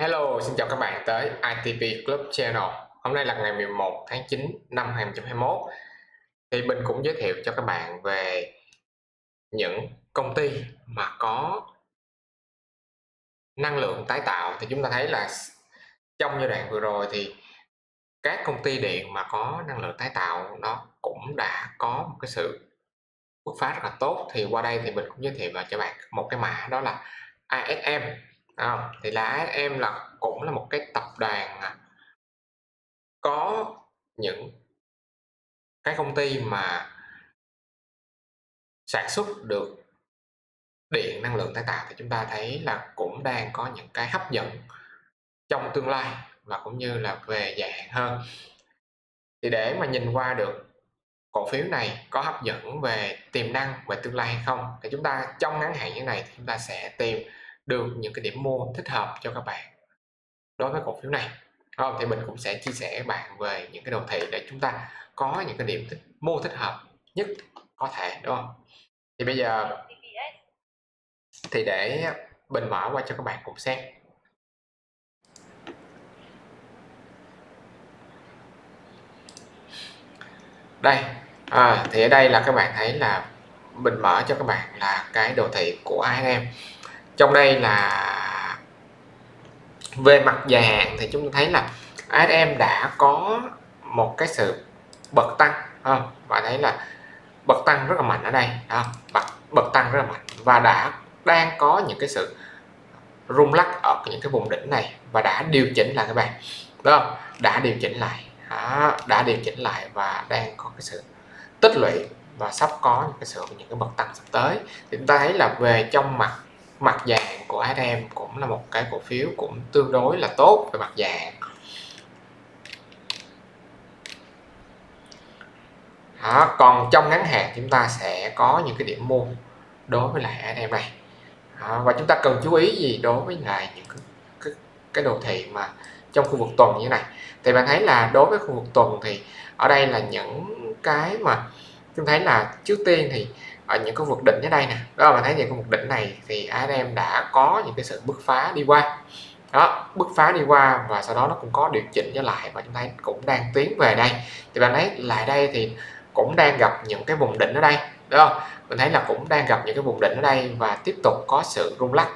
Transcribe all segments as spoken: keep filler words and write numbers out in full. Hello, xin chào các bạn tới i tê vê Club Channel. Hôm nay là ngày mười một tháng chín năm hai nghìn không trăm hai mươi mốt. Thì mình cũng giới thiệu cho các bạn về những công ty mà có năng lượng tái tạo. Thì chúng ta thấy là trong giai đoạn vừa rồi thì các công ty điện mà có năng lượng tái tạo nó cũng đã có một cái sự bứt phá rất là tốt. Thì qua đây thì mình cũng giới thiệu cho bạn một cái mã, đó là a ét em. À, thì là a ét em là cũng là một cái tập đoàn có những cái công ty mà sản xuất được điện năng lượng tái tạo, thì chúng ta thấy là cũng đang có những cái hấp dẫn trong tương lai và cũng như là về dài hạn hơn. Thì để mà nhìn qua được cổ phiếu này có hấp dẫn về tiềm năng về tương lai hay không, thì chúng ta trong ngắn hạn như này thì chúng ta sẽ tìm được những cái điểm mua thích hợp cho các bạn đối với cổ phiếu này. Không, thì mình cũng sẽ chia sẻ với bạn về những cái đồ thị để chúng ta có những cái điểm thích, mua thích hợp nhất có thể, đúng không? Thì bây giờ thì để mình mở qua cho các bạn cùng xem. Đây, à, thì ở đây là các bạn thấy là mình mở cho các bạn là cái đồ thị của a ét em. Trong đây là về mặt dài hạn thì chúng ta thấy là a ét em đã có một cái sự bật tăng, và thấy là bật tăng rất là mạnh ở đây, bật bật tăng rất là mạnh và đã đang có những cái sự rung lắc ở những cái vùng đỉnh này và đã điều chỉnh lại các bạn, đúng không? Đã điều chỉnh lại, đó, đã điều chỉnh lại và đang có cái sự tích lũy và sắp có những cái sự những cái bật tăng sắp tới. Thì chúng ta thấy là về trong mặt mặt dạng của a ét em cũng là một cái cổ phiếu cũng tương đối là tốt về mặt dạng. Đó, còn trong ngắn hạn chúng ta sẽ có những cái điểm mua đối với lại a ét em này. Đó, và chúng ta cần chú ý gì đối với lại những cái, cái, cái đồ thị mà trong khu vực tuần như thế này. Thì bạn thấy là đối với khu vực tuần thì ở đây là những cái mà chúng thấy là trước tiên thì ở những cái vực đỉnh ở đây nè, đó bạn thấy những cái vực đỉnh này thì a ét em đã có những cái sự bứt phá đi qua, đó bứt phá đi qua và sau đó nó cũng có điều chỉnh trở lại và chúng ta cũng đang tiến về đây. Thì bạn thấy lại đây thì cũng đang gặp những cái vùng đỉnh ở đây, đúng không? Mình thấy là cũng đang gặp những cái vùng đỉnh ở đây và tiếp tục có sự rung lắc,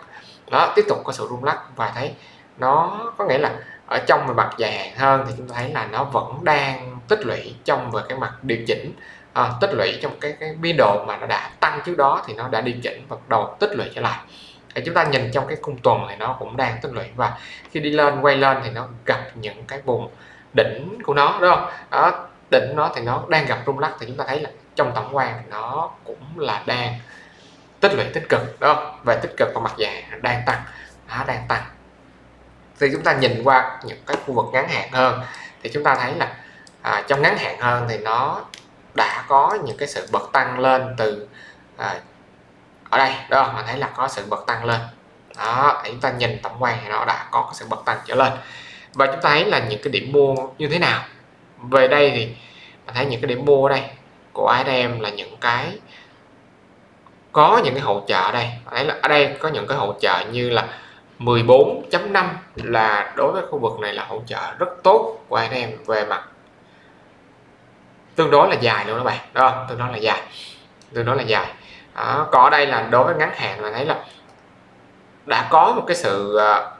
đó tiếp tục có sự rung lắc và thấy nó có nghĩa là ở trong về mặt dài hạn hơn thì chúng ta thấy là nó vẫn đang tích lũy trong về cái mặt điều chỉnh. À, tích lũy trong cái cái biên độ mà nó đã tăng trước đó thì nó đã điều chỉnh và đầu tích lũy trở lại. Thì chúng ta nhìn trong cái khung tuần thì nó cũng đang tích lũy và khi đi lên quay lên thì nó gặp những cái vùng đỉnh của nó, đúng không? Đó, đỉnh nó thì nó đang gặp rung lắc thì chúng ta thấy là trong tổng quan nó cũng là đang tích lũy tích cực, đúng không? Về tích cực và mặt dài đang tăng, nó đang tăng. Thì chúng ta nhìn qua những cái khu vực ngắn hạn hơn thì chúng ta thấy là à, trong ngắn hạn hơn thì nó đã có những cái sự bật tăng lên từ à, ở đây, đó bạn thấy là có sự bật tăng lên, đó chúng ta nhìn tổng quan thì nó đã có cái sự bật tăng trở lên và chúng ta thấy là những cái điểm mua như thế nào. Về đây thì bạn thấy những cái điểm mua ở đây của a ét em là những cái có những cái hỗ trợ ở đây, bạn thấy là ở đây có những cái hỗ trợ như là mười bốn chấm năm là đối với khu vực này là hỗ trợ rất tốt của a ét em về mặt tương đối là dài luôn các bạn, đó tương đối là dài, tương đối là dài. Đó, có ở đây là đối với ngắn hạn là thấy là đã có một cái sự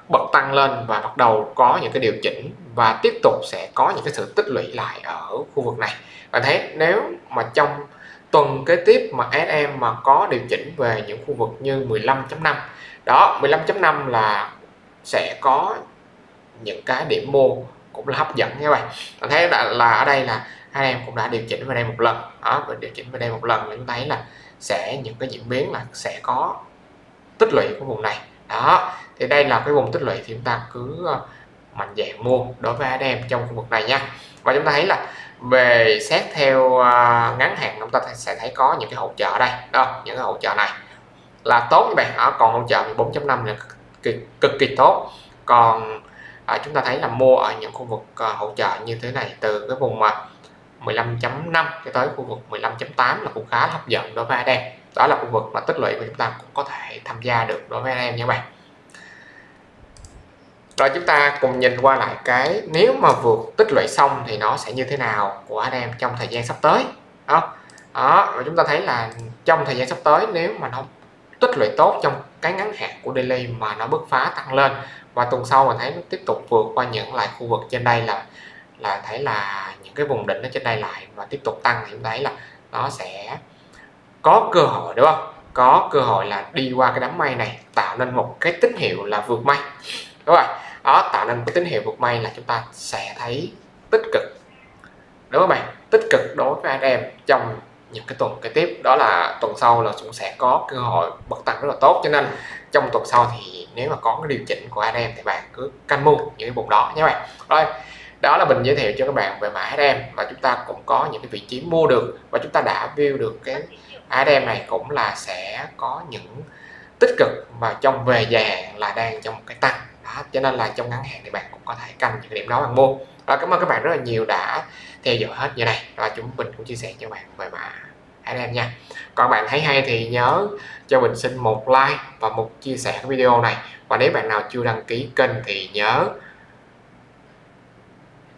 bật tăng lên và bắt đầu có những cái điều chỉnh và tiếp tục sẽ có những cái sự tích lũy lại ở khu vực này. Bạn thấy nếu mà trong tuần kế tiếp mà a ét em mà có điều chỉnh về những khu vực như mười lăm chấm năm, đó mười lăm chấm năm là sẽ có những cái điểm mua cũng là hấp dẫn nha các bạn. Bạn thấy là, là ở đây là a ét em cũng đã điều chỉnh về đây một lần, đó và điều chỉnh về đây một lần là chúng thấy là sẽ những cái diễn biến là sẽ có tích lũy của vùng này, đó thì đây là cái vùng tích lũy thì chúng ta cứ mạnh dạn mua đối với a ét em trong khu vực này nha. Và chúng ta thấy là về xét theo ngắn hạn chúng ta sẽ thấy có những cái hỗ trợ ở đây, đó những cái hỗ trợ này là tốt các bạn, đó còn hỗ trợ mười bốn chấm năm là cực, cực kỳ tốt. Còn à, chúng ta thấy là mua ở những khu vực uh, hỗ trợ như thế này từ cái vùng mà mười lăm chấm năm cho tới khu vực mười lăm chấm tám là cũng khá hấp dẫn đối với a ét em. Đó là khu vực mà tích lũy của chúng ta cũng có thể tham gia được đối với a ét em nha các bạn. Rồi chúng ta cùng nhìn qua lại cái nếu mà vượt tích lũy xong thì nó sẽ như thế nào của anh em trong thời gian sắp tới đó. Đó, và chúng ta thấy là trong thời gian sắp tới nếu mà nó tích lũy tốt trong cái ngắn hạn của daily mà nó bứt phá tăng lên và tuần sau mình thấy nó tiếp tục vượt qua những lại khu vực trên đây là là thấy là những cái vùng đỉnh ở trên đây lại và tiếp tục tăng thì chúng ta thấy là nó sẽ có cơ hội, đúng không? Có cơ hội là đi qua cái đám mây này tạo nên một cái tín hiệu là vượt mây, đúng rồi. Đó, tạo nên một cái tín hiệu vượt mây là chúng ta sẽ thấy tích cực, đúng không các bạn? Tích cực đối với anh em trong những cái tuần kế tiếp, đó là tuần sau là cũng sẽ có cơ hội bật tăng rất là tốt, cho nên trong tuần sau thì nếu mà có cái điều chỉnh của anh em thì bạn cứ canh mua những cái vùng đó nhé bạn. Rồi, đó là mình giới thiệu cho các bạn về mã a ét em và chúng ta cũng có những cái vị trí mua được và chúng ta đã view được cái a ét em này cũng là sẽ có những tích cực mà trong về dài là đang trong một cái tăng đó, cho nên là trong ngắn hạn thì bạn cũng có thể canh những cái điểm đó bạn mua. Và cảm ơn các bạn rất là nhiều đã theo dõi hết như này và chúng mình cũng chia sẻ cho bạn về mã a ét em nha. Còn bạn thấy hay thì nhớ cho mình xin một like và một chia sẻ cái video này, và nếu bạn nào chưa đăng ký kênh thì nhớ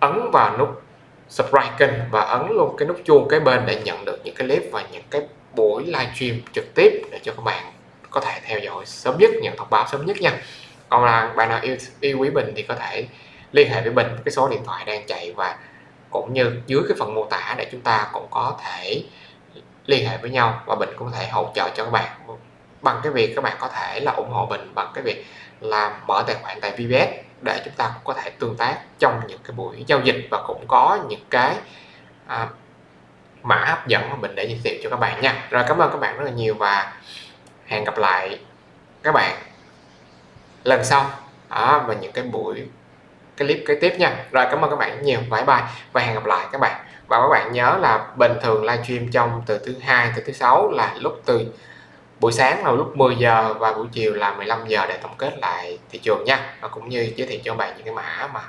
ấn vào nút subscribe kênh và ấn luôn cái nút chuông cái bên để nhận được những cái clip và những cái buổi livestream trực tiếp để cho các bạn có thể theo dõi sớm nhất, nhận thông báo sớm nhất nha. Còn là bạn nào yêu, yêu quý mình thì có thể liên hệ với mình, cái số điện thoại đang chạy và cũng như dưới cái phần mô tả để chúng ta cũng có thể liên hệ với nhau, và mình cũng có thể hỗ trợ cho các bạn bằng cái việc các bạn có thể là ủng hộ mình bằng cái việc là mở tài khoản tại vê pê ét để chúng ta cũng có thể tương tác trong những cái buổi giao dịch và cũng có những cái à, mã hấp dẫn mà mình để giới thiệu cho các bạn nha. Rồi, cảm ơn các bạn rất là nhiều và hẹn gặp lại các bạn lần sau ở và những cái buổi cái clip kế tiếp nha. Rồi, cảm ơn các bạn nhiều, bye bye và hẹn gặp lại các bạn. Và các bạn nhớ là bình thường livestream trong từ thứ hai tới thứ sáu là lúc từ buổi sáng là lúc mười giờ và buổi chiều là mười lăm giờ để tổng kết lại thị trường nha, và cũng như giới thiệu cho các bạn những cái mã mà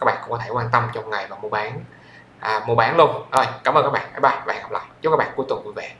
các bạn cũng có thể quan tâm trong ngày và mua bán à, mua bán luôn. Rồi, cảm ơn các bạn, bye bye và hẹn gặp lại. Chúc các bạn cuối tuần vui vẻ.